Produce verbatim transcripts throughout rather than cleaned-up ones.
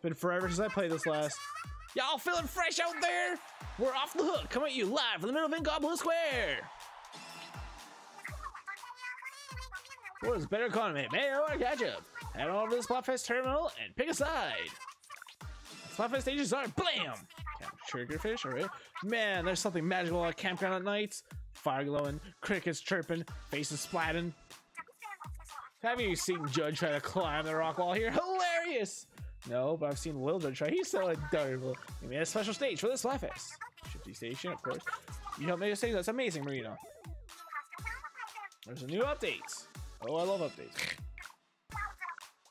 It's been forever since I played this last. Y'all feeling fresh out there? We're off the hook, coming at you live from the middle of Blue Square. What is better economy, mayo or ketchup? Head on over to the Splatfest terminal and pick a side. Splatfest stages are blam! Triggerfish, alright. Man, there's something magical on a campground at night. Fire glowing, crickets chirping, faces splatting. Have you seen Judd try to climb the rock wall here? Hilarious! No, but I've seen Lil Judd try. He's so adorable. We made a special stage for this Splatfest. Shifty Station, of course. You helped make a stage that's amazing, Marina. There's a new update. Oh, I love updates.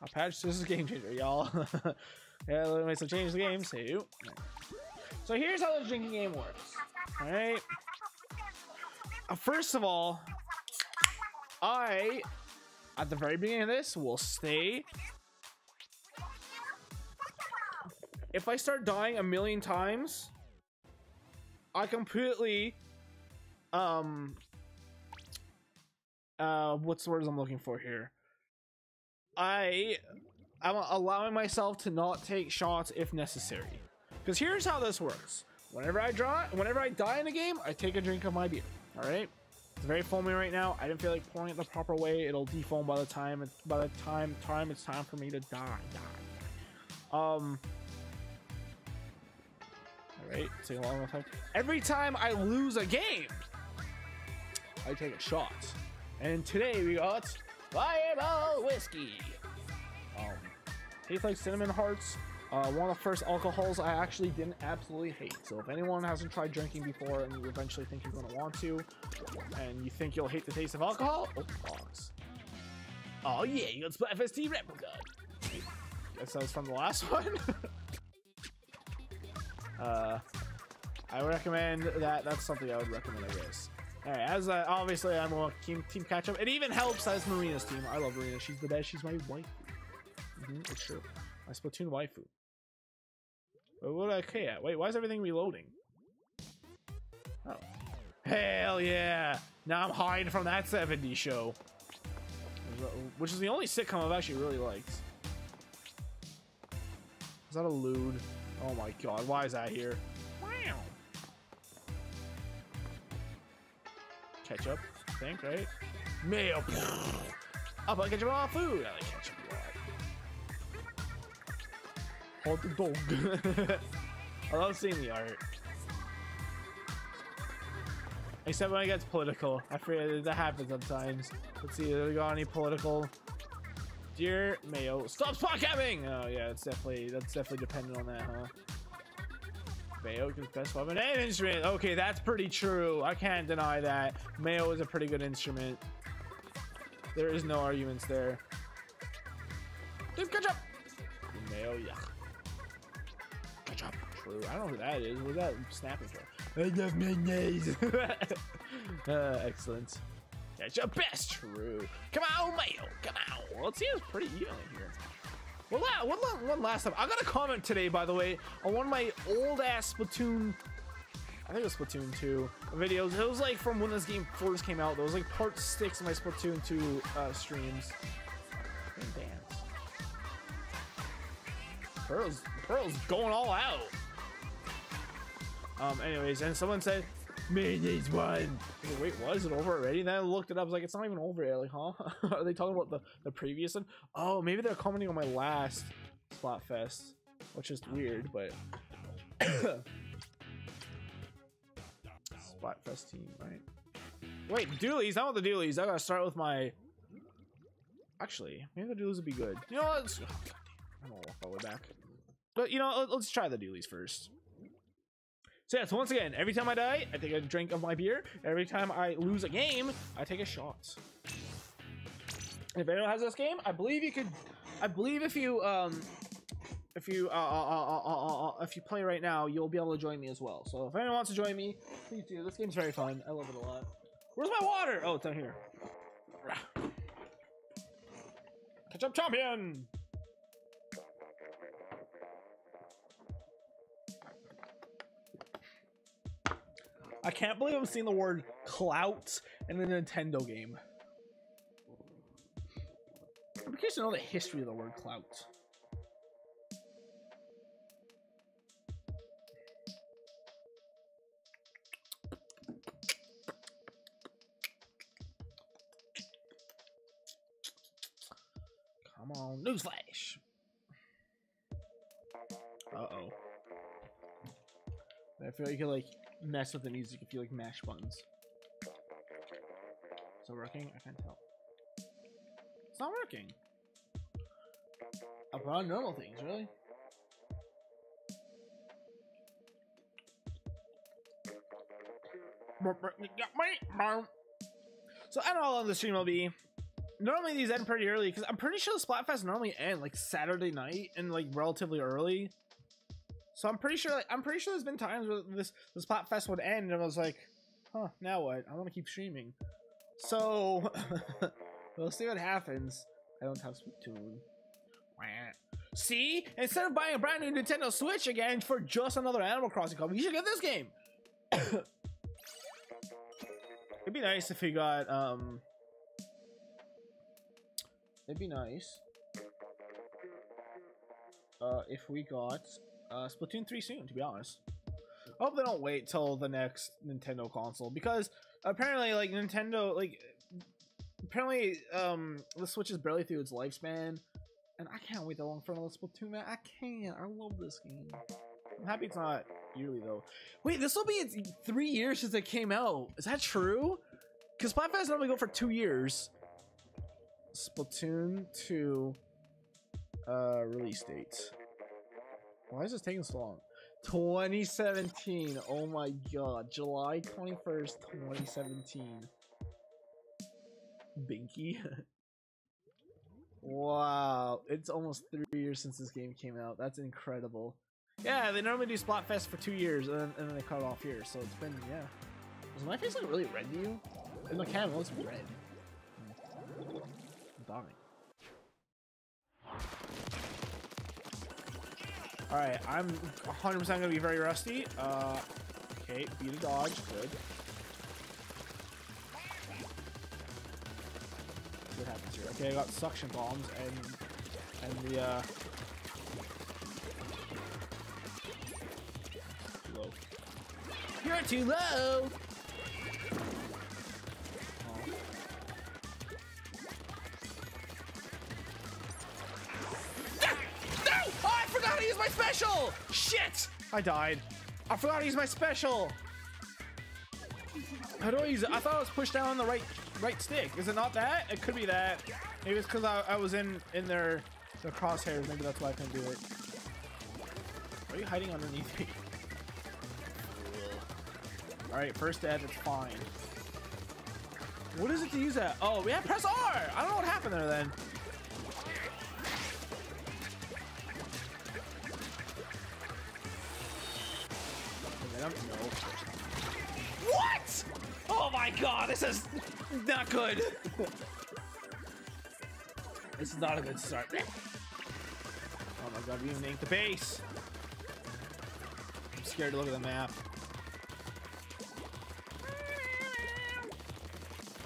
A patch, this is a game changer, y'all. Yeah, let me make some changes to the game, too. So here's how the drinking game works. Alright. Uh, first of all, I, at the very beginning of this, will stay. If I start dying a million times, I completely, um, uh, what's the words I'm looking for here? I, I'm allowing myself to not take shots if necessary. Because here's how this works. Whenever I draw, whenever I die in a game, I take a drink of my beer. All right, it's very foamy right now. I didn't feel like pouring it the proper way. It'll defoam by the time it's, by the time time it's time for me to die. die. Um. All right, take a long enough time. Every time I lose a game, I take a shot. And today we got Fireball Whiskey. Um, tastes like Cinnamon Hearts. Uh, one of the first alcohols I actually didn't absolutely hate. So if anyone hasn't tried drinking before and you eventually think you're going to want to, and you think you'll hate the taste of alcohol, oh, box. Oh yeah, you got Splatfest replica. Guess that was from the last one. uh, I would recommend that. That's something I would recommend, I guess. All right, as uh, obviously I'm a team, team catch-up. It even helps as Marina's team. I love Marina. She's the best. She's my wife. Mm-hmm, it's true. My Splatoon waifu. But what I okay at? Wait, why is everything reloading? Oh. Hell yeah! Now I'm hiding from that seventies show. Which is the only sitcom I've actually really liked. Is that a lewd? Oh my god, why is that here? Wow. Ketchup, I think, right? Mayo. I'll put ketchup on all food. I like ketchup a lot. Hold the dog. I love seeing the art. Except when it gets political. I forget that happens sometimes. Let's see, have we got any political? Dear Mayo, stop spot capping! Oh yeah, it's definitely that's definitely dependent on that, huh? Mayo is best weapon and instrument. Okay, that's pretty true. I can't deny that. Mayo is a pretty good instrument. There is no arguments there. Dude, good job. Mayo, yeah. True. I don't know who that is. What is that snapping for? I love mayonnaise. uh, excellent. That's your best. True. Come on, Mayo. Come on. Well, it seems pretty even here. Well, one, one last time. I got a comment today, by the way, on one of my old ass Splatoon. I think it was Splatoon two videos. It was like from when this game first came out. It was like part six of my Splatoon two uh, streams. And dance. Pearl's Pearl's going all out. Um, anyways, and someone said, mayonnaise one. Wait, was it over already? Then I looked it up. I was like, it's not even over yet. Like, huh? Are they talking about the, the previous one? Oh, maybe they're commenting on my last Splatfest, which is weird, but. Splatfest team, right? Wait, doolies. I want the doolies. I gotta start with my. Actually, maybe the doolies would be good. You know what? I'm gonna walk all the way back. But, you know, let's try the doolies first. So yes, once again, every time I die, I take a drink of my beer. Every time I lose a game, I take a shot. If anyone has this game, I believe you could. I believe if you um, if you uh, uh, uh, uh, uh, if you play right now, you'll be able to join me as well. So if anyone wants to join me, please do. This game's very fun. I love it a lot. Where's my water? Oh, it's down here. Catch up, champion. I can't believe I'm seeing the word clout in a Nintendo game. I'm curious to know the history of the word clout. Oh, newsflash! Uh-oh. I feel like you can, like, mess with the music if you, like, mash buttons. Is it working? I can't tell. It's not working! Upon normal things, really? So, I don't know how long the stream will be. Normally, these end pretty early, because I'm pretty sure the Splatfest normally end, like, Saturday night, and, like, relatively early. So I'm pretty sure, like, I'm pretty sure there's been times where this this Splatfest would end, and I was like, "Huh, now what? I want to keep streaming." So we'll see what happens. I don't have Splatoon. See, instead of buying a brand new Nintendo Switch again for just another Animal Crossing copy, you should get this game. It'd be nice if you got um. It'd be nice uh, if we got. Uh, Splatoon three soon, to be honest. I hope they don't wait till the next Nintendo console, because apparently, like, Nintendo, like, apparently, um, the Switch is barely through its lifespan, and I can't wait that long for another Splatoon, man. I can't. I love this game. I'm happy it's not yearly, though. Wait, this will be three years since it came out. Is that true? Because Splatfest normally go for two years. Splatoon two, uh, release date. Why is this taking so long? twenty seventeen. Oh my god. July twenty-first, twenty seventeen. Binky. Wow. It's almost three years since this game came out. That's incredible. Yeah, they normally do Splatfest for two years and then, and then they cut it off here. So it's been, yeah. Does my face look really red to you? In the camera, it looks red. I'm dying. Alright, I'm one hundred percent gonna be very rusty. Uh, okay, beat a dodge, good. What happens here? Okay, I got suction bombs and and the uh too low. You're too low! My special! Shit! I died. I forgot to use my special. How do I use it? I thought I was pushed down on the right right stick. Is it not that? It could be that. Maybe it's because I, I was in in their their crosshairs. Maybe that's why I couldn't do it. Why are you hiding underneath me? All right, first death. It's fine. What is it to use that? Oh, yeah, press R. I don't know what happened there then. No. What? Oh my god, this is not good. This is not a good start. Oh my god, we even inked the base. I'm scared to look at the map.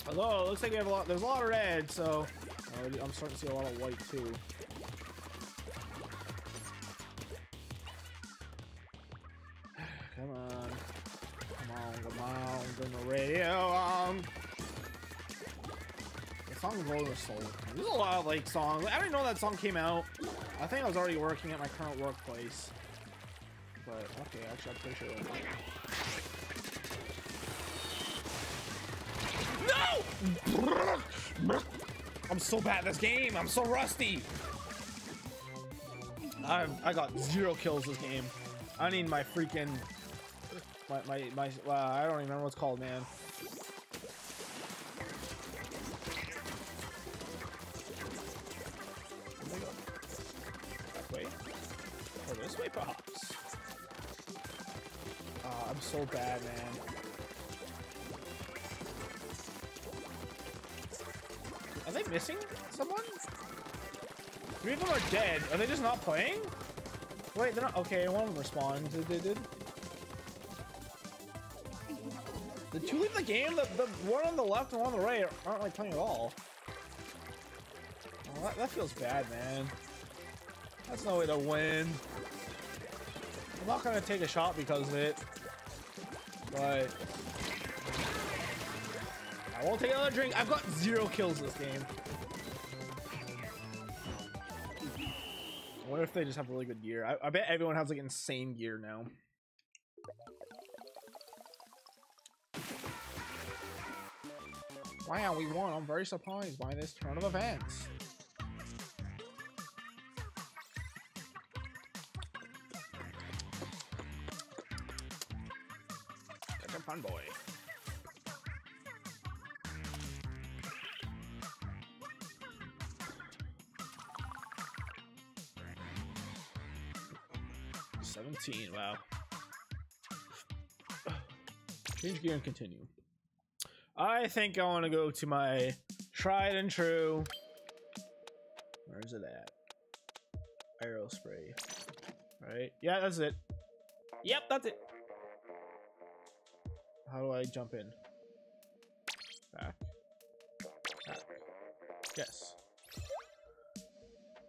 Although it looks like we have a lot, there's a lot of red, so oh, I'm starting to see a lot of white too. Come on, come on, come on, turn the radio on. The song is Rolling Soul. There's a lot of, like, songs. I didn't know that song came out. I think I was already working at my current workplace. But, okay, actually, I'm pretty sure it was. No! I'm so bad at this game. I'm so rusty. I, I got zero kills this game. I need my freaking... My, my, my, well, I don't even remember what's called, man. Wait. Oh, this way, pops. Oh, I'm so bad, man. Are they missing someone? Three of them are dead. Are they just not playing? Wait, they're not. Okay, one of them respawned. Did they did? The two leave the game? The, the one on the left and one on the right aren't like playing at all. Oh, that, that feels bad, man. That's no way to win. I'm not gonna take a shot because of it. But I won't take another drink. I've got zero kills this game. I wonder if they just have really good gear. I, I bet everyone has like insane gear now. Wow, we won. I'm very surprised by this turn of events. Like a fun boy. seventeen, wow. Change gear and continue. I think I want to go to my tried and true. Where's it at? Aerospray. Right? Yeah, that's it. Yep, that's it. How do I jump in? Back. Back. Yes.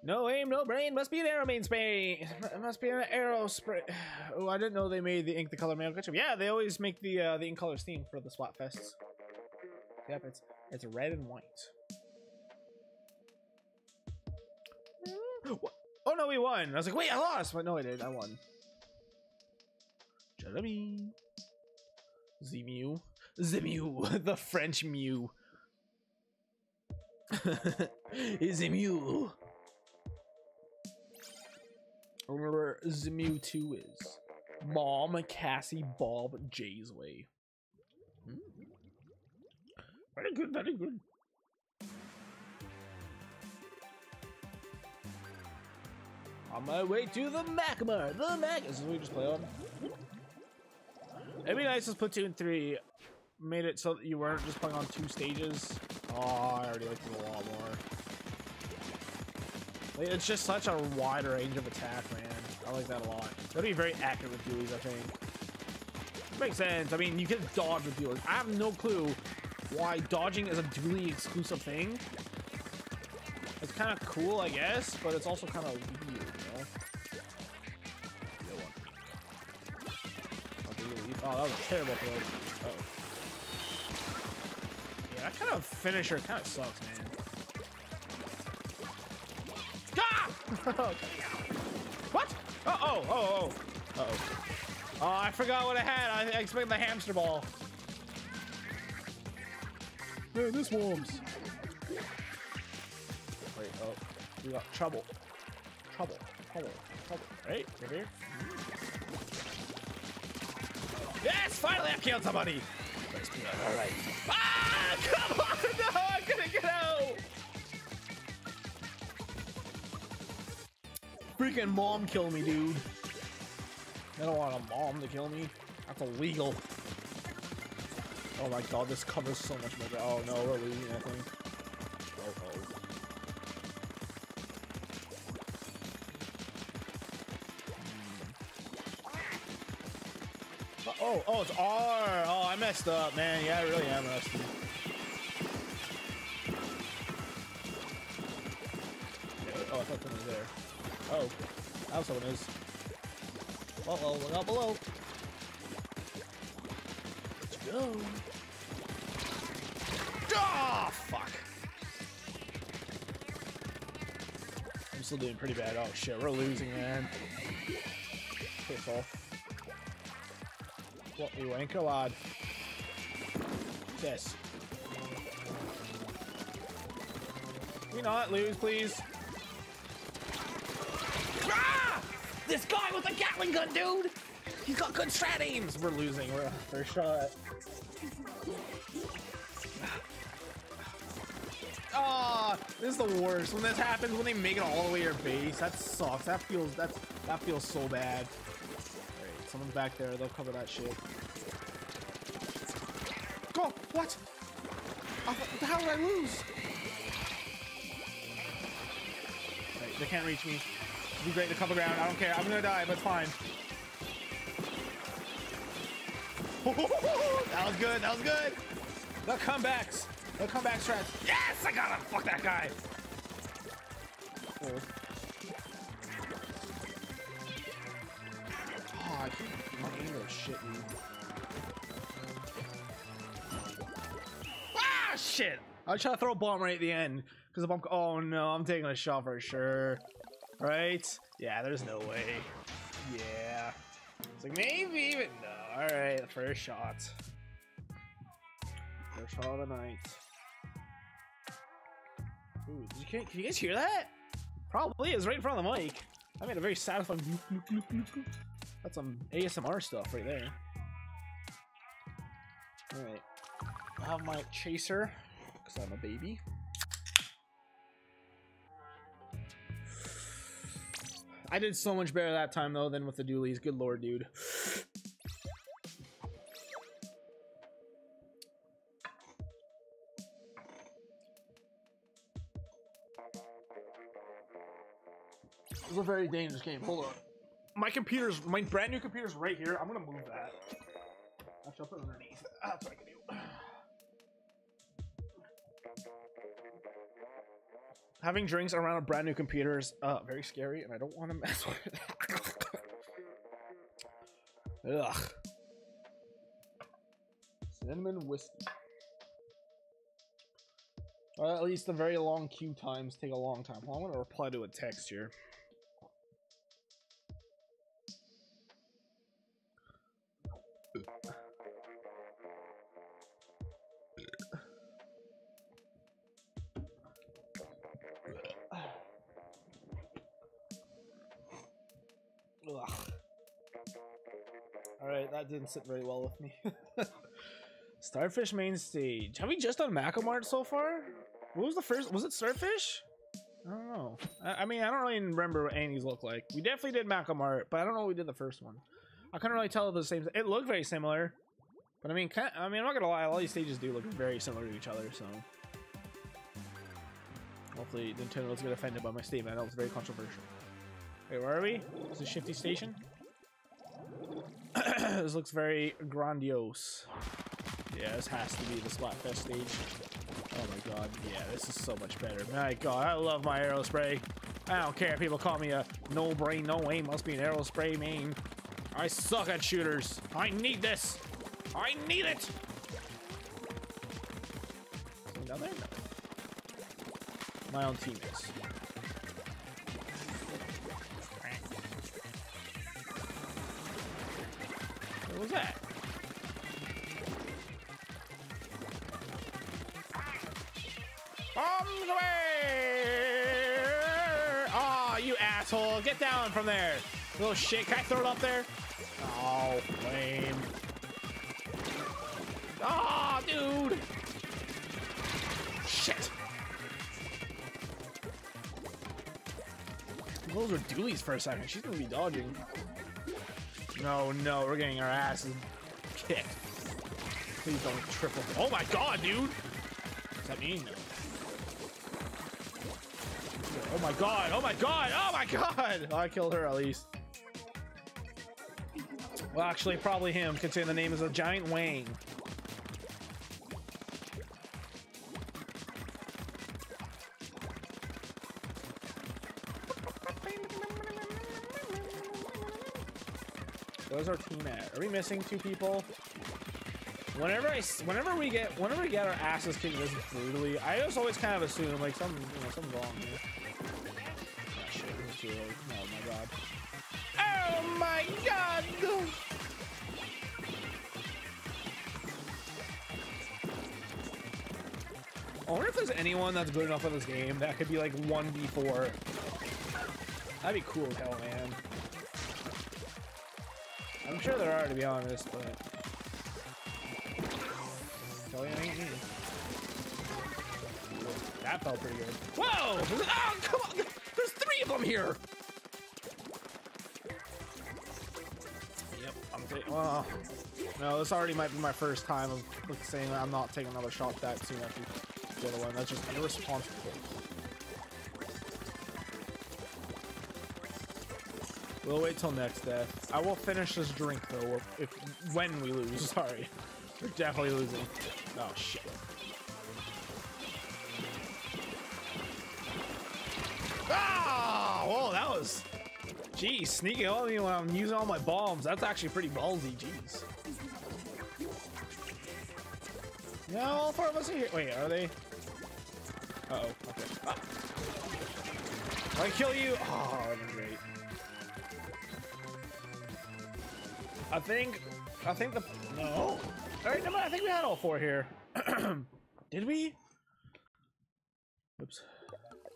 No aim, no brain. Must be an arrow main space. It must be an Aerospray. Oh, I didn't know they made the ink the color mail ketchup. Yeah, they always make the uh, the ink colors theme for the Splatfests. Yep, it's it's red and white. What? Oh no, we won! I was like, wait, I lost, but no, I did. I won. Jelly, the Mew, the Mew, the French Mew. Is a Mew. Remember Zimu two is Mom, Cassie, Bob, Jay's way. Mm. Very good, very good. On my way to the Mako Mart, the Mako. This is what we just play on. It'd be nice if Splatoon three made it so that you weren't just playing on two stages. Oh, I already like it a lot more. Like, it's just such a wide range of attack, man. I like that a lot. That'd be very accurate with dualies, I think. Makes sense. I mean, you can dodge with dualies. I have no clue why dodging is a dually exclusive thing. It's kind of cool, I guess, but it's also kind of weird, you know? Oh, that was a terrible play. Uh-oh. Yeah, that kind of finisher kind of sucks, man. What? Uh oh, oh, oh. Uh oh. Oh, I forgot what I had. I expected the hamster ball. Man, this warms. Wait, oh. We got trouble. Trouble. Trouble. Trouble. Right? Right here? Yes! Finally, I killed somebody! Alright. Ah! Come on! No! I couldn't get out! Freaking mom kill me, dude. I don't want a mom to kill me. That's illegal. Oh my god, this covers so much more. Oh no, we're losing that thing. Oh, oh. Uh, oh, oh, it's R. Oh, I messed up, man. Yeah, I really am messed up. Oh, I thought someone was there. Oh, now someone is. Uh oh, look out below. Let's go. Ah, fuck. I'm still doing pretty bad. Oh shit, we're losing, man. Piss off. What we ain't collide. Yes. Can we not lose, please? Ah! This guy with a Gatling gun, dude! He's got good strat aims! We're losing. We're off our shot. Ah, oh, this is the worst. When this happens, when they make it all the way to your base, that sucks. That feels that's that feels so bad. Alright, someone's back there, they'll cover that shit. Go! What? How did I lose? Alright, they can't reach me. Be great to cover ground. I don't care. I'm gonna die, but it's fine. That was good. That was good. The comebacks. The comeback strats. Yes, I gotta fuck that guy. Oh, oh I keep my aim shit. Ah, shit! I was trying to throw a bomb right at the end because if I'm. Oh no, I'm taking a shot for sure. Right? Yeah, there's no way. Yeah. It's like maybe, but no. Alright, the first shot. First shot of the night. Ooh, did you, can, can you guys hear that? Probably. It was right in front of the mic. I made a very satisfying. That's some A S M R stuff right there. Alright. I have my chaser, because I'm a baby. I did so much better that time, though, than with the dualies. Good lord, dude. This is a very dangerous game. Hold on. My computer's, my brand new computer's right here. I'm going to move that. Actually, I'll put it underneath. That's what I can do. Having drinks around a brand new computer is uh, very scary, and I don't want to mess with it. Ugh. Cinnamon whiskey. Well, at least the very long queue times take a long time. Well, I'm going to reply to a text here. Alright, that didn't sit very well with me. Starfish main stage. Have we just done Mako Mart so far? What was the first? Was it Starfish? I don't know. I, I mean, I don't really remember what Annie's look like. We definitely did Mako Mart, but I don't know what we did the first one. I couldn't really tell if the same. It looked very similar, but I mean, kind of, I mean, I'm not gonna lie. All these stages do look very similar to each other, so hopefully Nintendo doesn't get offended by my statement. That was very controversial. Wait, where are we? Is this Shifty Station? This looks very grandiose. Yeah, this has to be the Splatfest stage. Oh my god, yeah, this is so much better. My god, I love my Aerospray. I don't care if people call me a no-brain, no-aim, must be an Aerospray main. I suck at shooters. I need this. I need it. Another? My own teammates. What was that? Bombs away! Aw, oh, you asshole! Get down from there! Little shit, can I throw it up there? Oh, lame. Aw, oh, dude! Shit! Those were dualies for a second. She's gonna be dodging. No, no, we're getting our asses kicked. Please don't triple. Oh my god, dude! What's that mean? No. Oh my god, oh my god, oh my god! Oh, I killed her at least. Well, actually, probably him, considering the name is a giant wang. Where's our team at? Are we missing two people? Whenever I, whenever we get, whenever we get our asses kicked this brutally, I just always kind of assume like some, you know, something's wrong here. Oh, shit, this is really, oh my god! Oh my god! I wonder if there's anyone that's good enough with this game that could be like one v four. That'd be cool as hell, man. I'm sure there are, to be honest, but that felt pretty good. Whoa! Oh, come on! There's three of them here! Yep, I'm taking. Well, no, this already might be my first time of like, saying that I'm not taking another shot that soon after the other one. That's just irresponsible. We'll wait till next death. I will finish this drink though, if when we lose. Sorry, we're definitely losing. Oh shit! Ah! Whoa, that was. Geez, sneaking on me when I'm using all my bombs. That's actually pretty ballsy. Jeez. Yeah, all four of us are here. Wait, are they? Uh oh. Okay. Ah. I kill you. Oh, great. I think, I think the no. All right, no, I think we had all four here. Did we? Oops.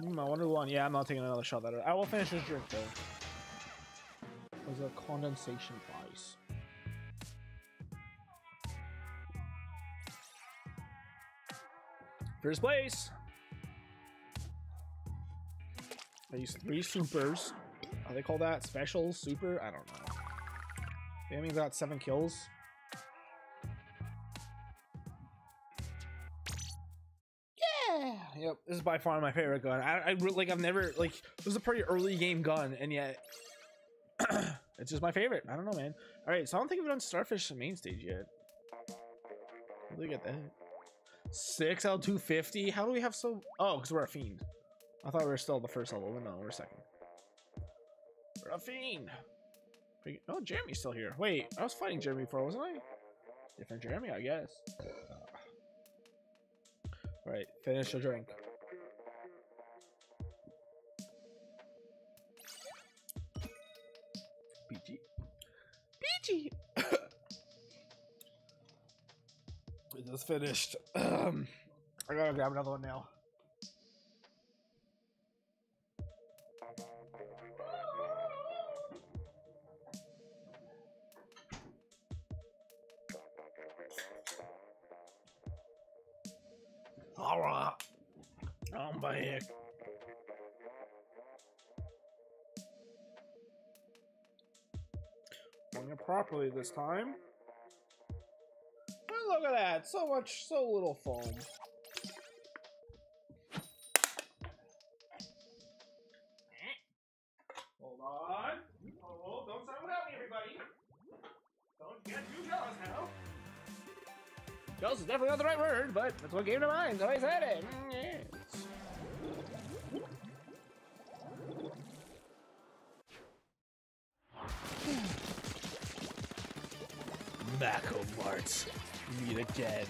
Hmm, I wonder one. Yeah, I'm not taking another shot at it. I will finish this drink though. Was a condensation ice. First place. These three supers. How do they call that? Special? Super? I don't know. That means I got seven kills. Yeah! Yep, this is by far my favorite gun. I, I like, I've never, like, this is a pretty early game gun, and yet, it's just my favorite. I don't know, man. Alright, so I don't think we've done Starfish main stage yet. Look at that. six L two fifty? How do we have so. Oh, because we're a fiend. I thought we were still at the first level, but no, we're second. We're a fiend! Oh, Jeremy's still here. Wait, I was fighting Jeremy before, wasn't I? Different Jeremy, I guess. Right, finish your drink. Peachy. Peachy! We just finished. Um, I gotta grab another one now. Alright, I'm back. Doing it properly this time. And look at that, so much, so little foam. Hold on. Oh, don't sound without me, everybody. Don't get too jealous now. Jealous is definitely not the right word, but that's what came to mind, so I said it. Mm, yes. Mako Mart, meet again.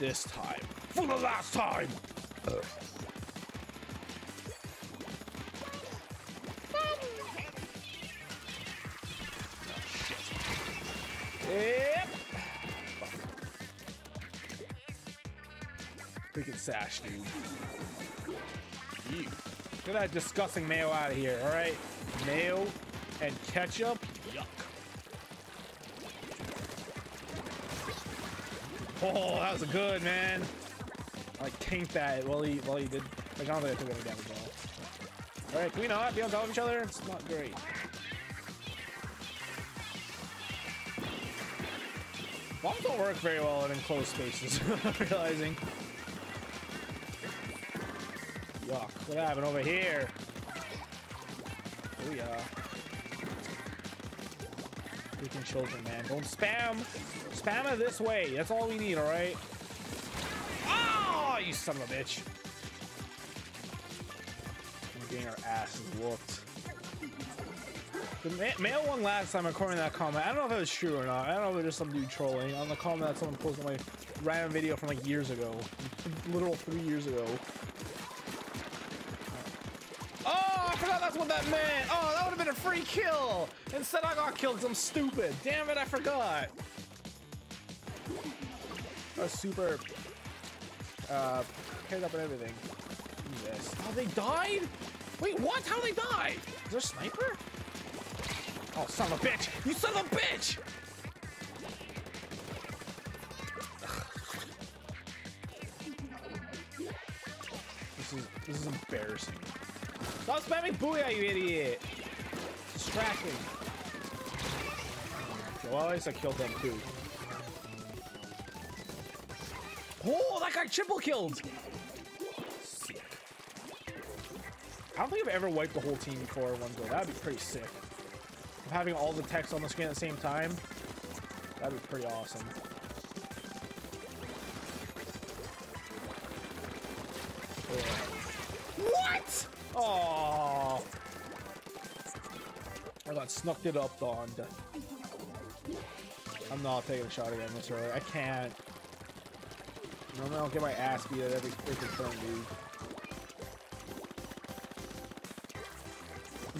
This time, for the last time. Ugh. Sash, dude. Ew. Get that disgusting mayo out of here, all right? Mayo and ketchup? Yuck. Oh, that was good, man. I like, tanked that while he, while he did. Like, I don't think I took any damage at all. All right, can we not be on top of each other? It's not great. Bombs don't work very well in enclosed spaces, I'm realizing. Yuck, what happened over here? Oh yeah. Freaking children, man. Don't spam! Spam it this way. That's all we need, alright? Oh, you son of a bitch. We're getting our asses whooped. The ma male one last time, according to that comment. I don't know if that was true or not. I don't know if it was just some dude trolling. On the comment that someone posted on my random video from like years ago. Literal three years ago. What that meant. Oh, that would have been a free kill. Instead, I got killed because I'm stupid. Damn it, I forgot. A super uh, paired up and everything. Yes. Oh, they died? Wait, what? How did they die? Is there a sniper? Oh, son of a bitch. You son of a bitch. Ugh. This is, this is embarrassing. Stop spamming booyah, you idiot! Distracting. Well, at least I killed them too. Oh, that guy triple killed! Sick. I don't think I've ever wiped the whole team before in one go. That'd be pretty sick. Having all the text on the screen at the same time, that'd be pretty awesome. Oh, I got snuck it up, Don. I'm not taking a shot again, that's right. I can't. I'm gonna get my ass beat at every freaking turn, dude.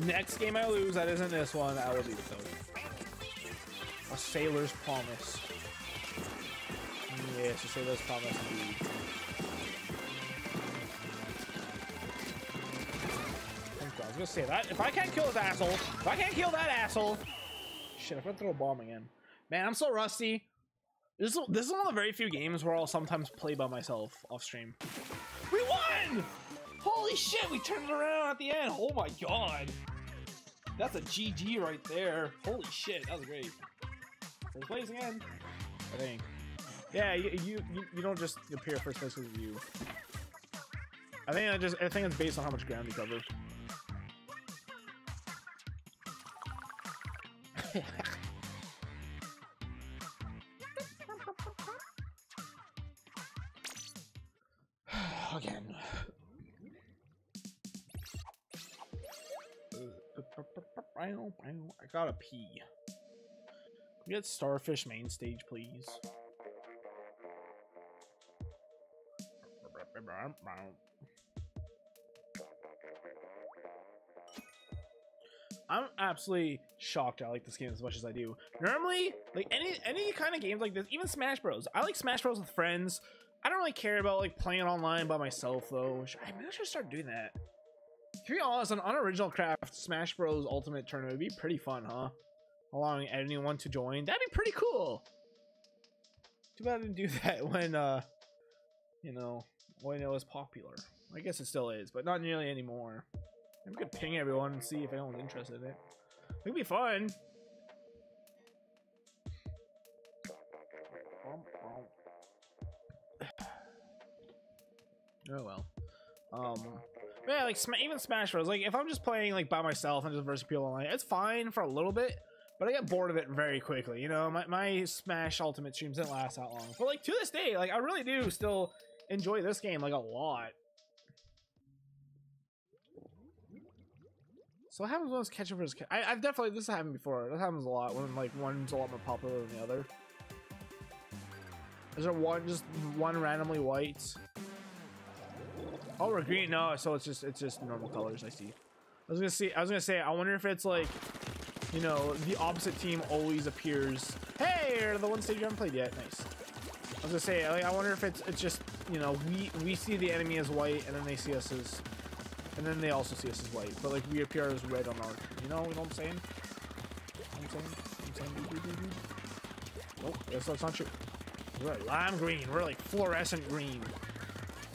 Next game I lose that isn't this one, I will do it though. A sailor's promise. Yes, a sailor's promise indeed. I was gonna say that if I can't kill this asshole, if I can't kill that asshole, shit! I'm gonna throw a bomb again. Man, I'm so rusty. This is, this is one of the very few games where I'll sometimes play by myself off stream. We won! Holy shit, we turned it around at the end. Oh my god. That's a G G right there. Holy shit, that was great. First place again, I think. Yeah, you you, you don't just appear first place because of you. I think I just I think it's based on how much ground you cover. Again. I gotta pee. Can we get Starfish main stage, please? I'm absolutely shocked I like this game as much as I do. Normally, like any any kind of games like this, even Smash Bros. I like Smash Bros with friends. I don't really care about like playing online by myself though. I maybe I should start doing that. To be honest, an unoriginal craft Smash Bros. Ultimate tournament would be pretty fun, huh? Allowing anyone to join, that'd be pretty cool. Too bad I didn't do that when, uh, you know, when it was popular. I guess it still is, but not nearly anymore. I'm gonna ping everyone and see if anyone's interested in it. It'd be fun. Oh well. Um. Yeah, like even Smash Bros. Like if I'm just playing like by myself and just versus people online, it's fine for a little bit, but I get bored of it very quickly. You know, my my Smash Ultimate streams didn't last that long, but like to this day, like I really do still enjoy this game like a lot. So what happens when it's catching versus? I, I've definitely this happened before. This happens a lot when like one's a lot more popular than the other. Is there one just one randomly white? Oh, we're green. No, so it's just it's just normal colors. I see. I was gonna see. I was gonna say. I wonder if it's like, you know, the opposite team always appears. Hey, or the one stage you haven't played yet. Nice. I was gonna say. Like, I wonder if it's it's just, you know, we we see the enemy as white and then they see us as, and then they also see us as white, but like we appear as red on our. You know, you know what I'm saying? You know what I'm saying? You know what I'm saying? Nope, that's, that's not true. We're like lime green. We're like fluorescent green.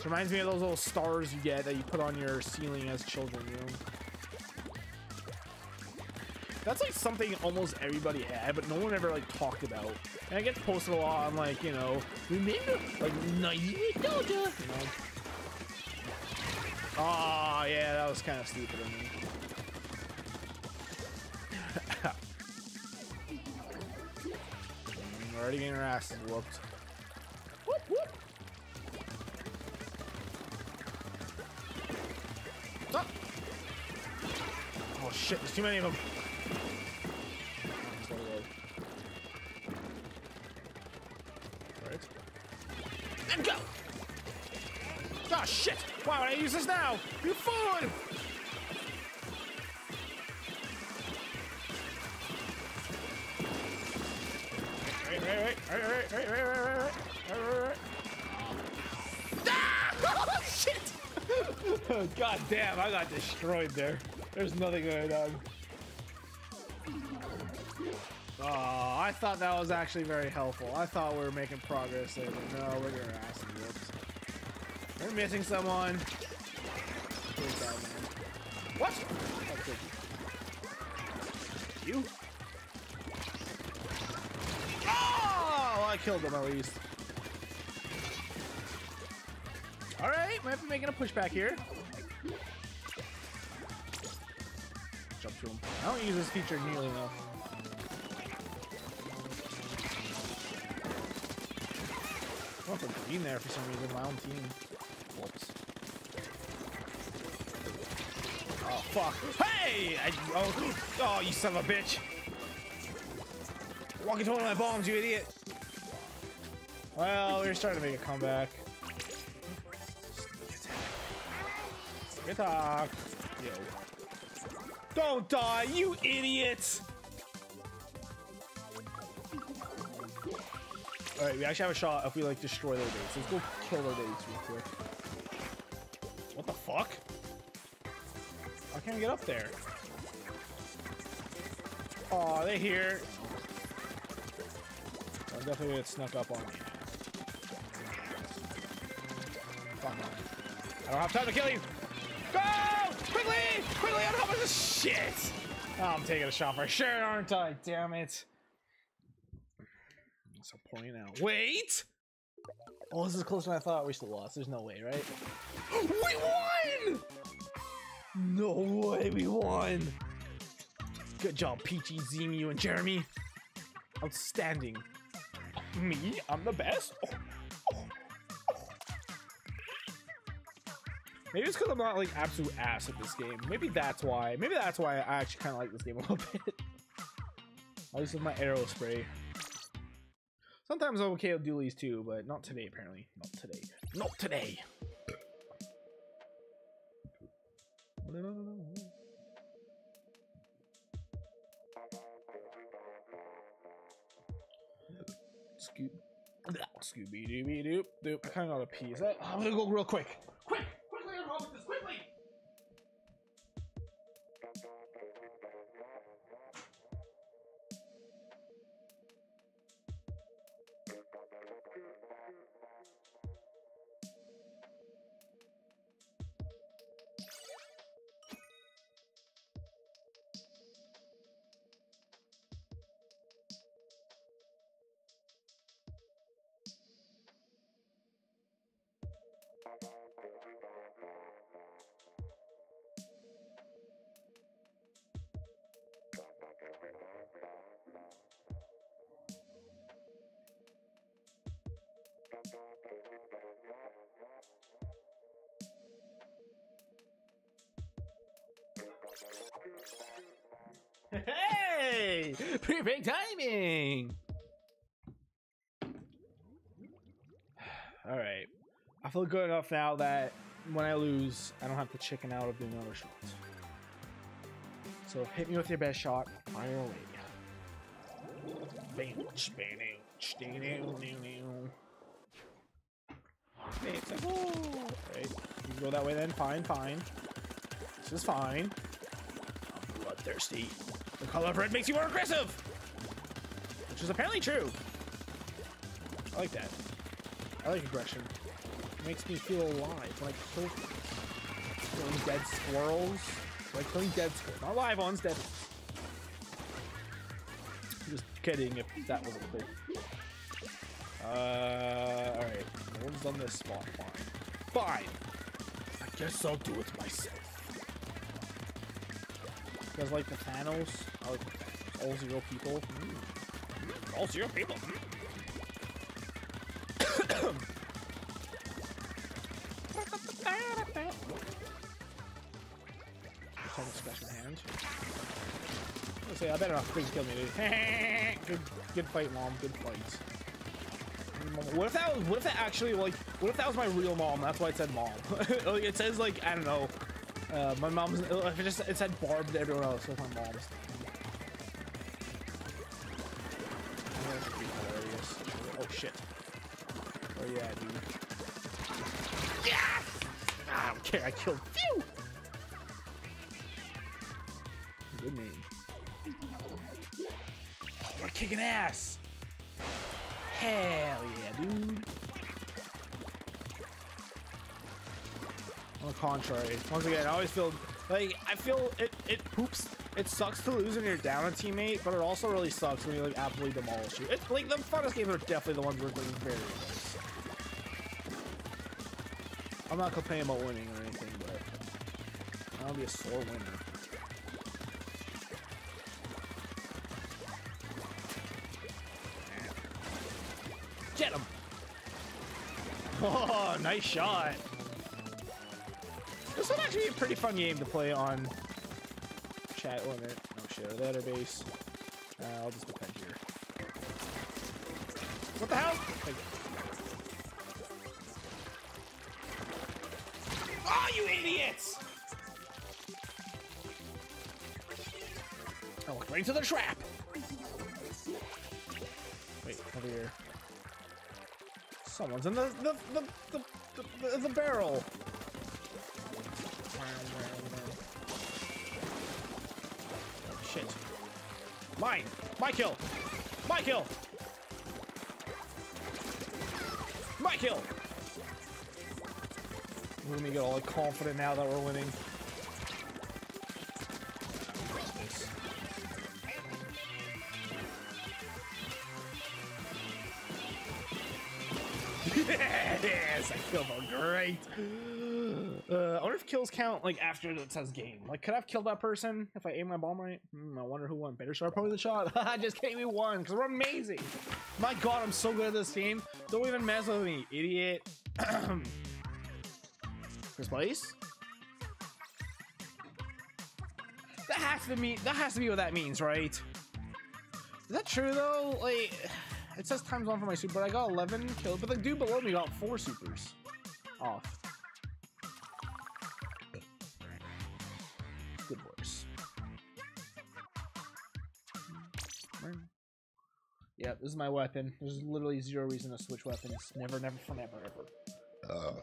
Reminds me of those little stars you get that you put on your ceiling as children, you know? That's like something almost everybody had, but no one ever like talked about. And I get posted a lot on like, you know, remember like naive Dota, you know. Oh yeah, that was kind of stupid of me. We're already getting our asses whooped. Whoop whoop. Up. Oh shit, there's too many of them. Alright. And go! Oh shit! Why would I use this now? You fool! Right, right, right, right, right, right, right, right, right, right, right, right, right. Ah! Oh shit! God damn, I got destroyed there. There's nothing going on. Oh, I thought that was actually very helpful. I thought we were making progress there, but no, we're getting our ass whooped. We're missing someone. What? You? Oh, I killed him at least. All right, might be making a pushback here. Jump to him. I don't use this feature nearly enough. I want to green there for some reason. My own team. Whoops. Oh fuck! Hey! I, oh, oh, you son of a bitch! Walking to one of my bombs, you idiot! Well, we were starting to make a comeback. Get off. Yo. Don't die, you idiot! Alright, we actually have a shot if we like destroy their base. Let's go kill their base real quick. What the fuck? How can we get up there? Aw, they're here. I definitely would have snuck up on me. Fuck off. I don't have time to kill you! Go! Quickly! Quickly! I'm helping this shit! Oh, I'm taking a shot for sure, aren't I? Damn it. So point out. Wait! Oh, this is closer than I thought. We still lost. There's no way, right? We won! No way we won! Good job, Peachy, Zemu, and Jeremy. Outstanding. Me? I'm the best? Oh. Oh. Oh. Maybe it's because I'm not like absolute ass at this game. Maybe that's why. Maybe that's why I actually kind of like this game a little bit. I'll use my Aerospray. Sometimes I'm okay with dualies too, but not today apparently. Not today. Not today! Scoop. Scooby dooby doop doop. I kinda got a pee. That, I'm gonna go real quick. Quick! Quickly, I'm wrong with this, quickly! Hey! Perfect timing! Alright. I feel good enough now that when I lose, I don't have to chicken out of doing another shot. So hit me with your best shot. Fire away. Bang, bang, bang, bang. Hey, it's like, oh. Right. You can go that way then. Fine, fine. This is fine. I'm bloodthirsty. The color of red makes you more aggressive! Which is apparently true. I like that. I like aggression. It makes me feel alive. Like killing dead squirrels. Like killing dead squirrels. Not live ones, dead ones. Just kidding if that wasn't cool. Uh, alright. No one's on this spot. Fine. Fine! I guess I'll do it myself. You guys like the Thanos? I like the Thanos. All zero people. Mm. All zero people. Mm. Special hand. I say I better not freaking kill me, dude. good, good fight, mom. Good fight. What if that was? What if that actually like? What if that was my real mom? That's why it said mom. Like it says like I don't know. Uh, my mom's. If it just it said Barb to everyone else. With my mom's. Oh shit. Oh yeah, dude. Yes! I don't care. I killed. Phew! Good name. We're kicking ass. Hell yeah, dude. On the contrary, once again, I always feel like I feel it. It poops. It sucks to lose when you're down a teammate, but it also really sucks when you like absolutely demolish you. It's like the funnest games are definitely the ones where it's like, very close. I'm not complaining about winning or anything, but I'll be a sore winner. Get him! Oh, nice shot. This would actually be a pretty fun game to play on chat limit. Oh shit, are they at our base? Uh, I'll just defend here. What the hell? Like... Oh, you idiots! Going right into the trap! Wait, over here. Someone's in the the the the, the, the, the barrel. Oh, shit! Mine, my kill, my kill, my kill. Let me get all like, confident now that we're winning. Yes, I feel great. Uh, I wonder if kills count like after it says game. Like, could I have killed that person if I aimed my bomb right? Mm, I wonder who won. Better shot, probably the shot. Just kidding, we won because we're amazing. My God, I'm so good at this game. Don't even mess with me, idiot. First place. That has to mean. That has to be what that means, right? Is that true though? Like. It says times one for my super, but I got eleven kills, but the dude below me got four supers off. Good horse. Yeah, this is my weapon. There's literally zero reason to switch weapons. Never, never, forever, ever. Uh.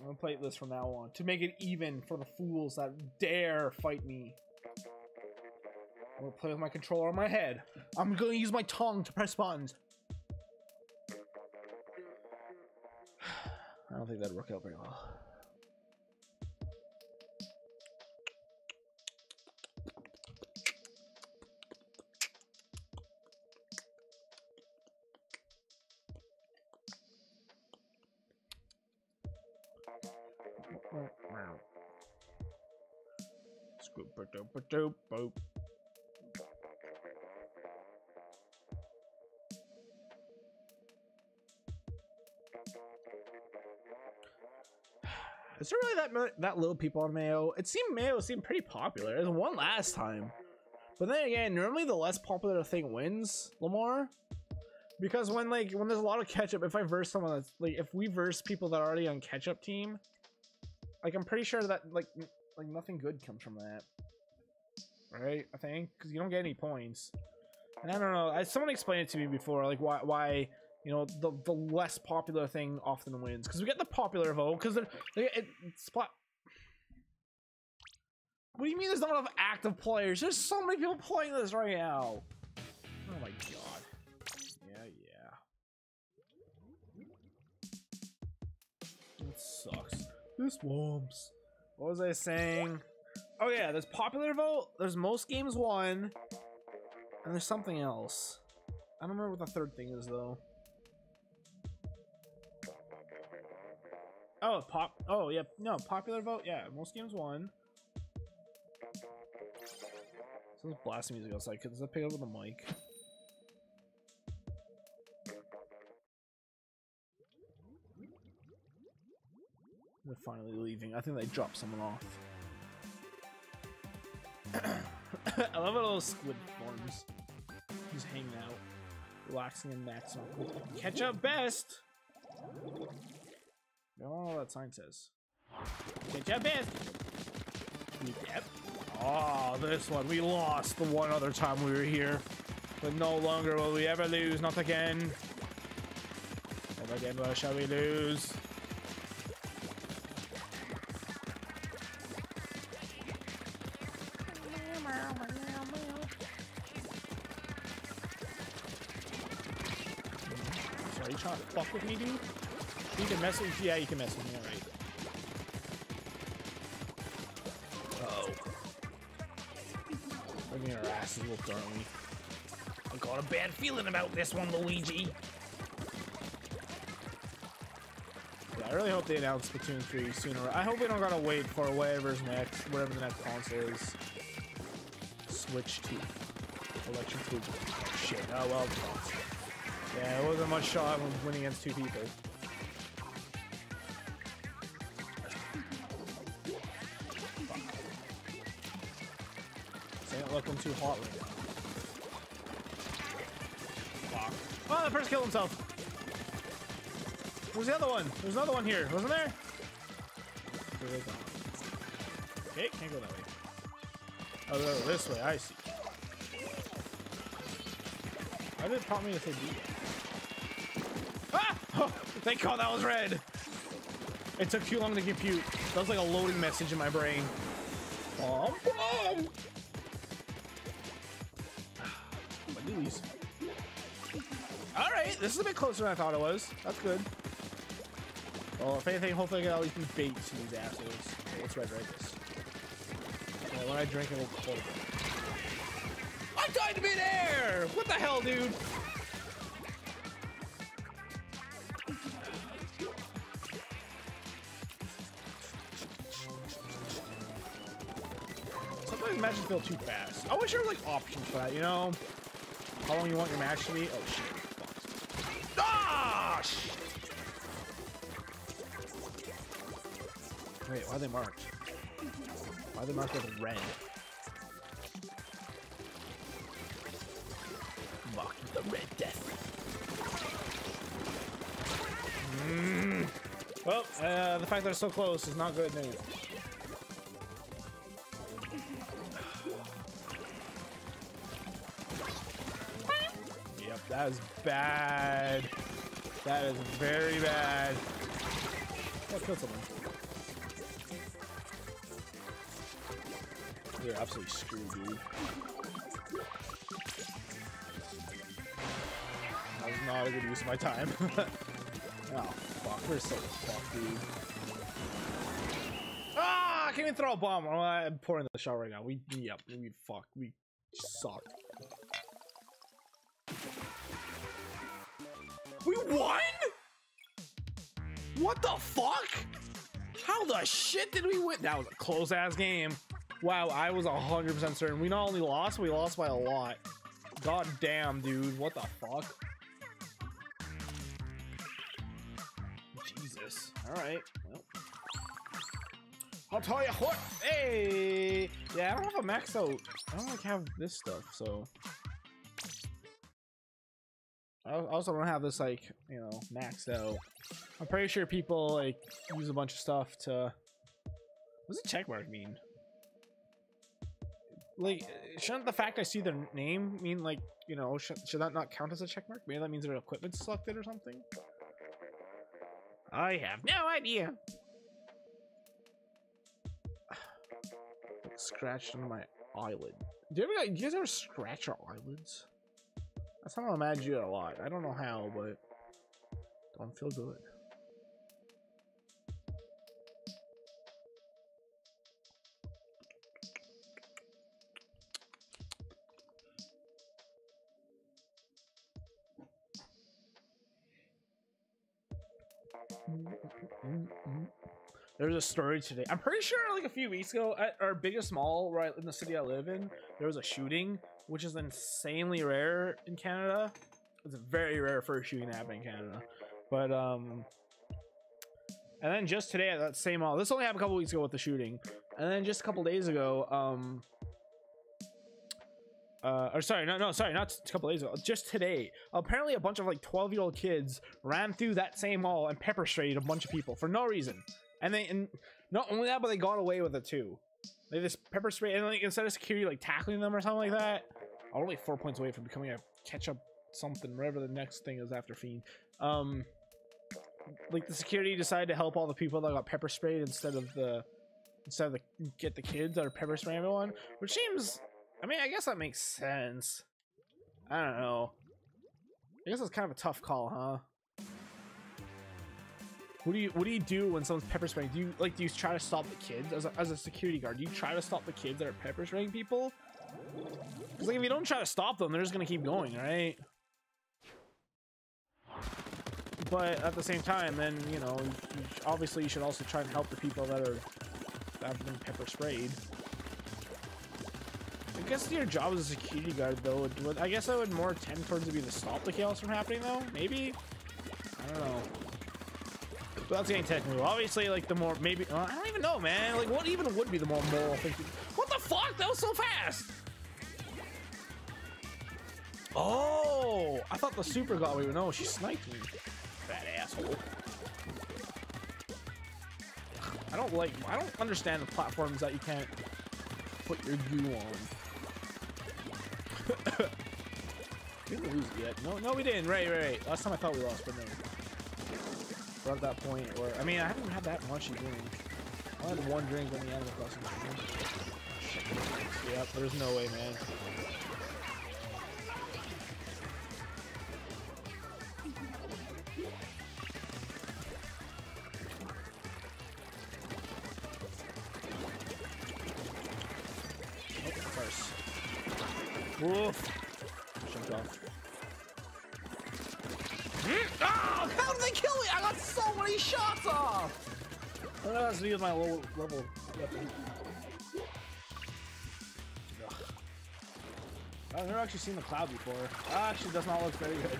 I'm gonna play this from now on to make it even for the fools that dare fight me. I'm gonna play with my controller on my head. I'm gonna use my tongue to press buttons. I don't think that'd work out very well. Dope. Is there really that that little people on Mayo? It seemed Mayo seemed pretty popular. It was one last time, but then again, normally the less popular thing wins, Lamar. Because when like when there's a lot of catch up, if I verse someone that's like if we verse people that are already on catch up team, like I'm pretty sure that like like nothing good comes from that. Right, I think, because you don't get any points, and I don't know. I, someone explained it to me before, like why, why you know, the the less popular thing often wins, because we get the popular vote, because they're they, it, Splat. What do you mean? There's not enough active players. There's so many people playing this right now. Oh my God. Yeah, yeah. That sucks. This whoops. What was I saying? Oh yeah, there's popular vote, there's most games won, and there's something else. I don't remember what the third thing is though. Oh, pop, oh yeah, no, popular vote, yeah, most games won. Someone's blasting music outside, because that pick up with the mic. They're finally leaving, I think they dropped someone off. I love how those squid forms just hanging out, relaxing and maxing. Catch up best! I don't know what that sign says. Catch up best! Yep. Oh, this one. We lost the one other time we were here. But no longer will we ever lose. Not again. Never again, why shall we lose? Fuck with me, dude. You can mess with me. Yeah, you can mess with me. All right. Uh oh. I mean, our asses whooped, aren't we? I got a bad feeling about this one, Luigi. Yeah, I really hope they announce Splatoon three sooner. I hope we don't gotta wait for whatever's next, whatever the next console is. Switch to electric food. Oh, shit. Oh well. Yeah, it wasn't much shot when winning against two people. Fuck. This ain't looking too hot right now. Oh, that person killed himself. Where's the other one? There's another one here, wasn't there? Okay, can't go that way. Oh, no, this way, I see. Why did it prompt me to say D? Ah! Oh, thank God that was red! It took too long to compute. That was like a loading message in my brain. Oh, I'm my knees. Alright, this is a bit closer than I thought it was. That's good. Well, if anything, hopefully I can at least be bait to these assholes. Okay, let's red right this. Well, when I drink it, will cold. I'm dying to be there! What the hell, dude? Sometimes matches feel too fast. I wish there were like options for that, you know? How long you want your match to be? Oh shit. Fuck. Ah! Shit. Wait, why are they marked? Why are they marked with red? Marked with the red death. Mm. Well, uh, the fact that it's so close is not good news. Yep, that is bad. That is very bad. Oh, kill someone. You're absolutely screwed, dude. That was not a good use of my time. Oh, fuck. We're so fucked, dude. Ah! I can't even throw a bomb. I'm pouring the shot right now. We, yep, we fucked. We sucked. We won?! What the fuck?! How the shit did we win?! That was a close-ass game. Wow, I was one hundred percent certain. We not only lost, we lost by a lot. God damn, dude. What the fuck? Jesus. Alright. Well. I'll tell you what. Hey! Yeah, I don't have a max out. I don't like have this stuff, so. I also don't have this, like, you know, maxed out. I'm pretty sure people, like, use a bunch of stuff to. What does a check mark mean? Like, shouldn't the fact I see their name mean, like, you know, sh should that not count as a checkmark? Maybe that means their equipment's selected or something? I have no idea. Scratched on my eyelid. Do you, ever, you guys ever scratch your eyelids? That's how I imagine you a lot. I don't know how, but don't feel good. There's a story today. I'm pretty sure like a few weeks ago at our biggest mall right in the city I live in, there was a shooting, which is insanely rare in Canada. It's very rare for a shooting to happen in Canada. But um and then just today at that same mall, this only happened a couple weeks ago with the shooting. And then just a couple days ago, um Uh, or sorry, no, no, sorry, not a couple days ago. Just today, apparently a bunch of like twelve-year-old kids ran through that same mall and pepper sprayed a bunch of people for no reason. And they, and not only that, but they got away with it too. They just pepper sprayed, and like instead of security like tackling them or something like that. I'm only four points away from becoming a ketchup something, whatever the next thing is after Fiend. Um, like the security decided to help all the people that got pepper sprayed instead of the instead of the, get the kids that are pepper spraying everyone, which seems. I mean, I guess that makes sense. I don't know. I guess it's kind of a tough call, huh? What do you What do you do when someone's pepper spraying? Do you like do you try to stop the kids as a, as a security guard? Do you try to stop the kids that are pepper spraying people? Because like if you don't try to stop them, they're just gonna keep going, right? But at the same time, then you know, you, obviously you should also try and help the people that are that have been pepper sprayed. I guess your job as a security guard, though, would, would, I guess I would more tend towards to be to stop the chaos from happening, though. Maybe? I don't know. But that's getting technical. Obviously, like, the more, maybe, uh, I don't even know, man. Like, what even would be the more moral thing? What the fuck? That was so fast! Oh! I thought the super got away, but no, she sniped me. Fat asshole. I don't like, I don't understand the platforms that you can't put your goo on. We didn't lose yet. No, no, we didn't. Right, right, right. Last time I thought we lost, but no. We're at that point where, I mean, I haven't even had that much to drink. I had one drink when the Animal Crossing. Yep, there's no way, man. Whoa! Jumped off. Oh, how did they kill me? I got so many shots off! I don't know what to do with my low level weapon. I've never actually seen the cloud before. That actually does not look very good.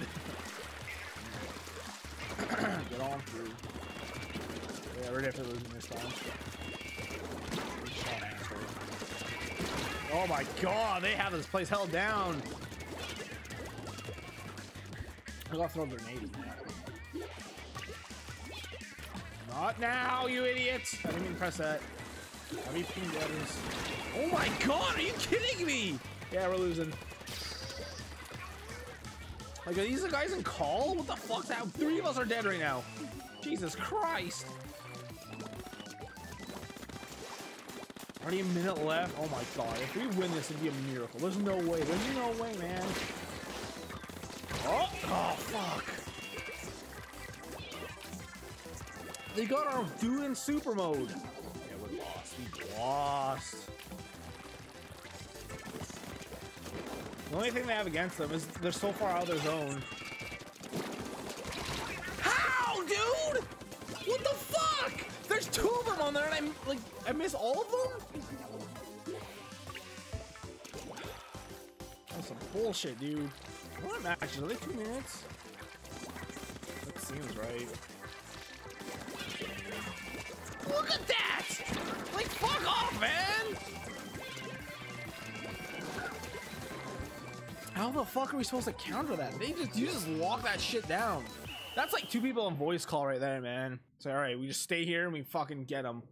Get on through. Yeah, we're definitely losing this time. Oh my god, they have this place held down. I gotta throw a grenade. Not now, you idiots! I didn't even press that. I'll be pinged at us. Oh my god, are you kidding me? Yeah, we're losing. Like, are these the guys in call? What the fuck? That three of us are dead right now. Jesus Christ. Already a minute left. Oh my god. If we win this, it'd be a miracle. There's no way. There's no way, man. Oh, oh fuck. They got our dude in super mode. Yeah, we lost. We lost. The only thing they have against them is they're so far out of their zone. How, dude? What the fuck? There's two of them on there, and I'm like, I miss all of them. That's some bullshit, dude. What matches? Are they two minutes? That seems right. Look at that! Like, fuck off, man! How the fuck are we supposed to counter that? They just you just lock that shit down. That's like two people on voice call right there, man. So, all right, we just stay here and we fucking get them.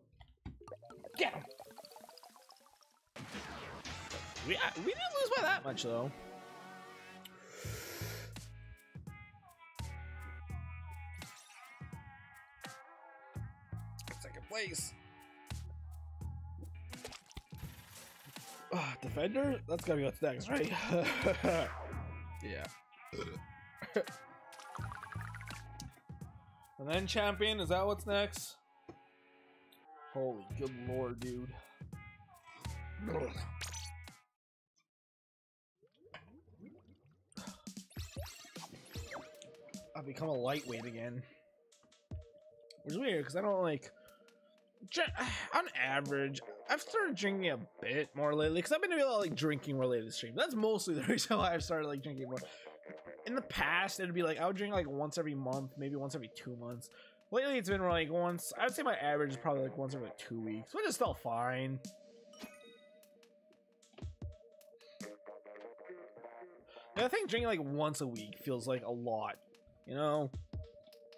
Get them. We, I, we didn't lose by that much, though. Second place. Uh, defender? That's gotta be what's next, right? Yeah. And then champion, is that what's next? Holy good lord, dude. Ugh. I've become a lightweight again. Which is weird, because I don't like... On average, I've started drinking a bit more lately, because I've been doing a lot of like, drinking related streams. That's mostly the reason why I've started like drinking more. In the past, it'd be like, I would drink like once every month, maybe once every two months. Lately, it's been like once, I would say my average is probably like once every like two weeks, which is still fine. And I think drinking like once a week feels like a lot, you know?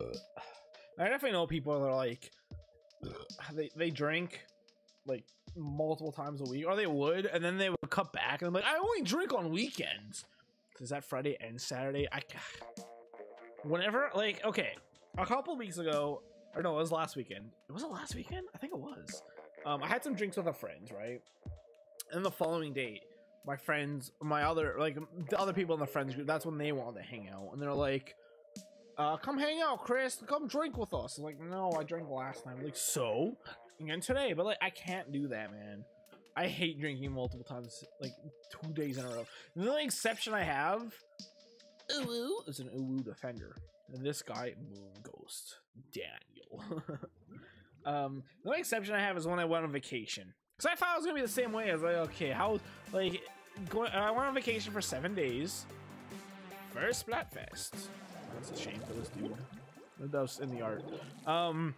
I definitely know people that are like, they, they drink like multiple times a week, or they would, and then they would cut back and I'm like, I only drink on weekends. Is that Friday and Saturday? I whenever like okay, a couple weeks ago, or no, it was last weekend. It was it last weekend? I think it was. Um, I had some drinks with a friend, right? And the following day, my friends, my other like the other people in the friends group, that's when they wanted to hang out, and they're like, uh, "Come hang out, Chris. Come drink with us." I'm like, "No, I drank last night." I'm like, so again today, but like I can't do that, man. I hate drinking multiple times, like two days in a row. The only exception I have is an Uwu defender. And this guy, Moon Ghost Daniel. um, the only exception I have is when I went on vacation, because I thought it was gonna be the same way. I was like, okay, how like going? I went on vacation for seven days. First Splatfest. That's a shame for this dude. That was in the art. Um,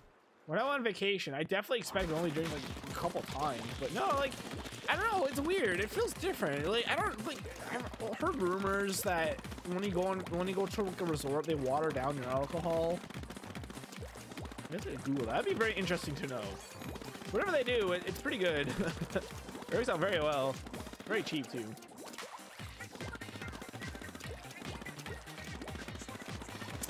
We're not on vacation. I definitely expect to only drink like a couple times, but no, like, I don't know. It's weird. It feels different. Like, I don't like. I've heard rumors that when you go on, when you go to like a resort, they water down your alcohol. I guess I Google that. That'd be very interesting to know. Whatever they do, it, it's pretty good. It works out very well. Very cheap too.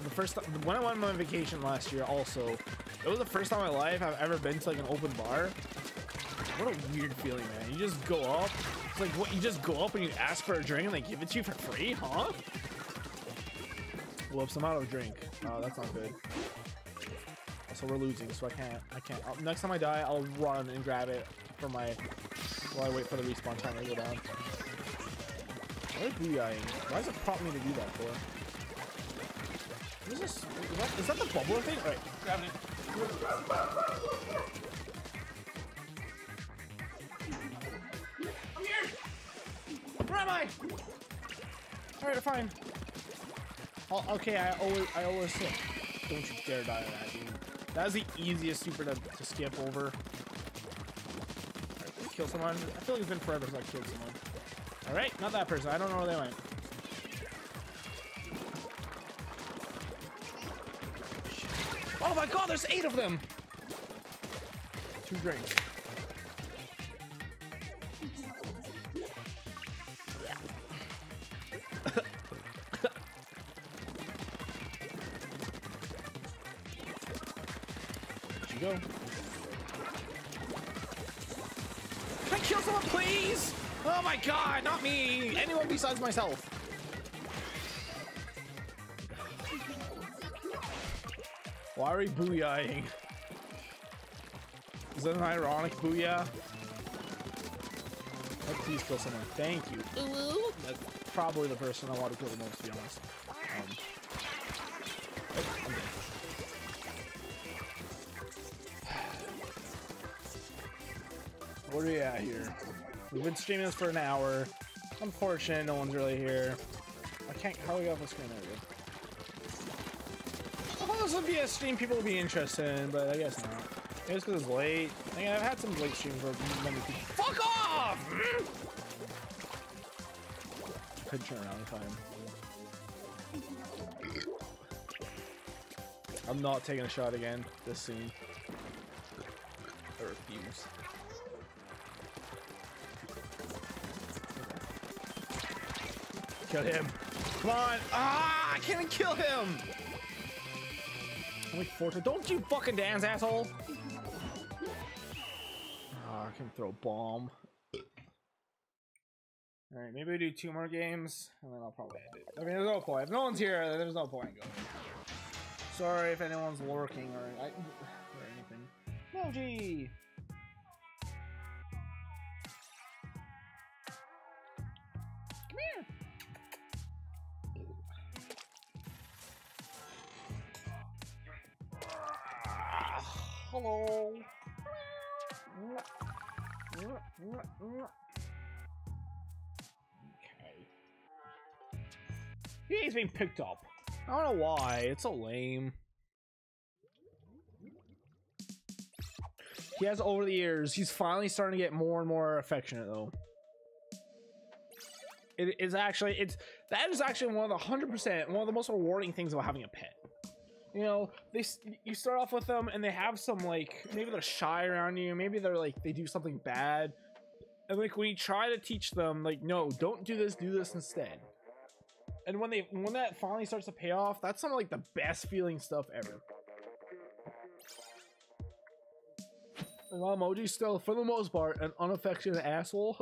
The first th when I went on vacation last year, also, it was the first time in my life I've ever been to like an open bar. What a weird feeling, man. You just go up. It's like, what, you just go up and you ask for a drink and they give it to you for free, huh? Whoops, I'm out of a drink. Oh, that's not good. Also, we're losing, so I can't, I can't. I'll, next time I die, I'll run and grab it for my, while I wait for the respawn time to go down. Why is Why does it prompt me to do that for? Is this, is that, is that the bubbler thing? All right, grabbing it. Where am I? All right, fine. Oh, okay, I always, I always hit. Don't you dare die to that, dude. That was the easiest super to, to skip over. All right, kill someone. I feel like it's been forever since I killed someone. All right, not that person. I don't know where they went. Oh my God, there's eight of them. Two drinks. Go. Can I kill someone, please? Oh my God, not me. Anyone besides myself. Why are we booyahing? Is that an ironic booyah? Oh, please kill someone. Thank you. Ooh. That's probably the person I want to kill the most, to be honest. Um, What are we at here? We've been streaming this for an hour. Unfortunate, no one's really here. I can't. How do we get off the screen? There we go. This would be a stream people would be interested in, but I guess not. Maybe it's because it's late. I mean, I've had some late streams where many people. Fuck off! Could turn around time. I'm not taking a shot again this scene. I refuse. Kill him. Come on. Ah, I can't kill him. Wait, Forza. Don't you fucking dance, asshole. Ah, I can throw a bomb. All right, maybe we do two more games and then I'll probably end it. I mean, there's no point. If no one's here, there's no point in going. Sorry if anyone's lurking or, I, or anything. No, gee. Come here. Hello. Okay. He's being picked up. I don't know why. It's so lame. He has over the years. He's finally starting to get more and more affectionate, though. It is actually. It's that is actually one of the hundred percent one of the most rewarding things about having a pet. You know, they you start off with them and they have some like maybe they're shy around you, maybe they're like they do something bad, and like when you try to teach them like no, don't do this, do this instead. And when they when that finally starts to pay off, that's some of like the best feeling stuff ever. And while Moji's still for the most part an unaffectionate asshole,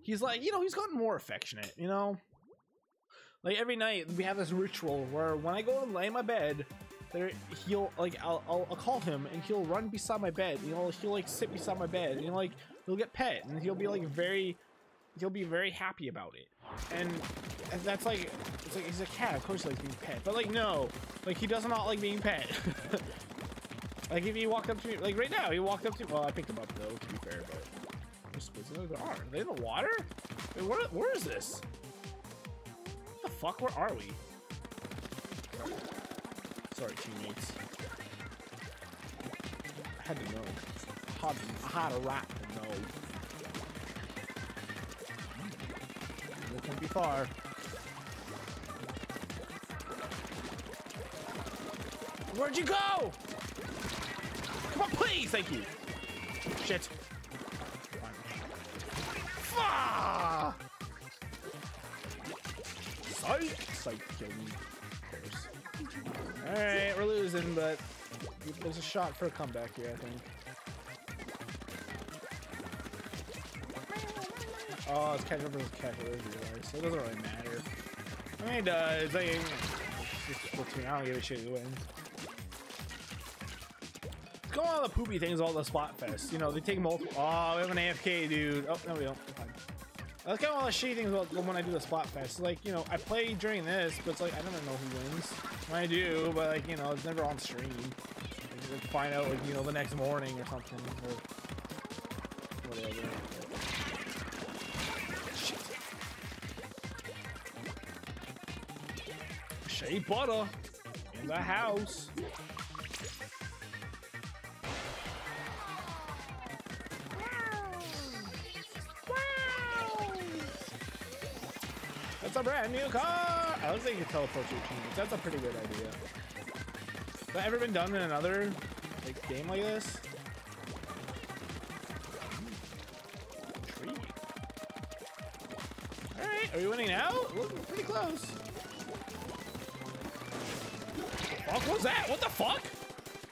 he's like you know he's gotten more affectionate. You know. Like every night we have this ritual where when I go and lay in my bed, there he'll like I'll, I'll I'll call him and he'll run beside my bed. You know he'll like sit beside my bed and he'll, like he'll get pet and he'll be like very, he'll be very happy about it. And that's like it's like he's a cat. Of course he likes being pet, but like no, like he does not like being pet. Like if he walked up to me, like right now he walked up to. Well, I picked him up though to be fair, but. Are they in the water? Wait, where, where is this? Fuck, where are we? Sorry, teammates. had to know. Hard, hard a rock to know. It can't be far. Where'd you go? Come on, please. Thank you. Shit. Ah! Psych! Psych killed me, of course. Alright, we're losing, but there's a shot for a comeback here, I think. Oh, it's catch up versus catch up, so it doesn't really matter. I mean, it does. I, mean, it's Splatoon. I don't give a shit who wins. Let's go on all the poopy things, all the Splatfest. You know, they take multiple. Oh, we have an A F K, dude. Oh, no, we don't. That's kind of all the shitty things about when I do the Splatfest. Like, you know, I play during this, but it's like, I don't know who wins. I do, but like, you know, it's never on stream. I just like, find out, like, you know, the next morning or something. Or whatever. Shit. Shea butter in the house. A brand new car! I was thinking teleport to your teammates. That's a pretty good idea. Has that ever been done in another like game like this? Intriguing. Alright, are we winning now? Ooh, pretty close. What was that? What the fuck?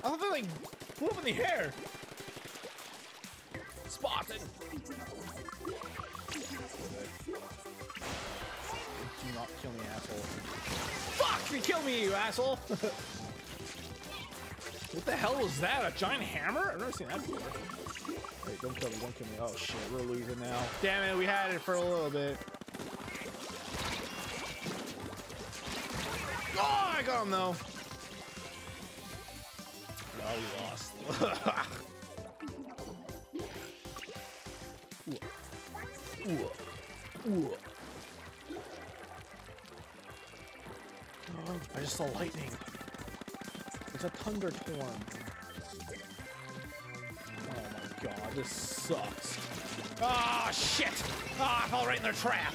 I thought they like flew up in the air. Spotted! Not kill me, asshole. Fuck! You killed me, you asshole! What the hell was that? A giant hammer? I've never seen that before. Wait, don't kill me, don't kill me. Oh shit, we're losing now. Damn it, we had it for a little bit. Oh, I got him though. No, we lost. Ooh. Ooh. Ooh. I just saw lightning. It's a thunderstorm. Oh my god, this sucks. Ah, oh, shit! Ah, oh, I fell right in their trap!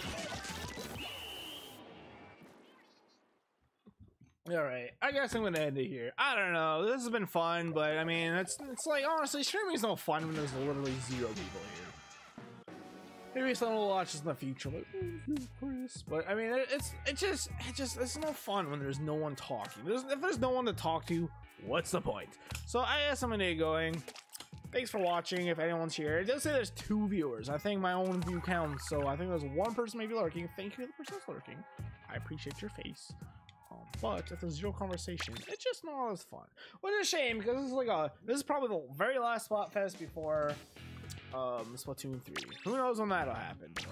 Alright, I guess I'm gonna end it here. I don't know, this has been fun, but I mean, it's, it's like, honestly, streaming's no fun when there's literally zero people here. Maybe someone will watch this in the future, like, oh, but I mean, it's it just it just it's no fun when there's no one talking. There's, if there's no one to talk to, what's the point? So I guess I'm gonna get going. Thanks for watching. If anyone's here, it does say there's two viewers. I think my own view counts, so I think there's one person maybe lurking. Thank you to the person that's lurking. I appreciate your face. Um, but if there's zero conversation, it's just not as fun. Which is a shame because this is like a this is probably the very last Splatfest before. Um, Splatoon three. Who knows when that'll happen? But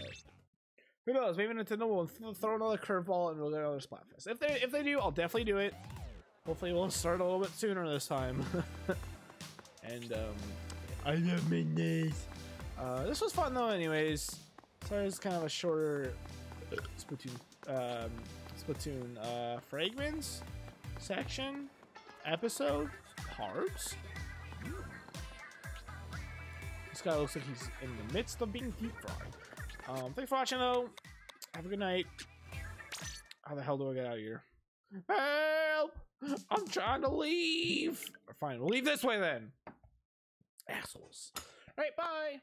who knows? Maybe Nintendo will th throw another curveball and we'll get another Splatfest. If they if they do, I'll definitely do it. Hopefully, we'll start a little bit sooner this time. And um, I love my days. Uh, this was fun though. Anyways, sorry it's kind of a shorter Splatoon um, Splatoon uh, fragments section episode parts. This guy looks like he's in the midst of being deep fried. Um, thanks for watching though. Have a good night. How the hell do I get out of here? Help! I'm trying to leave. Fine, we'll leave this way then. Assholes. All right, bye.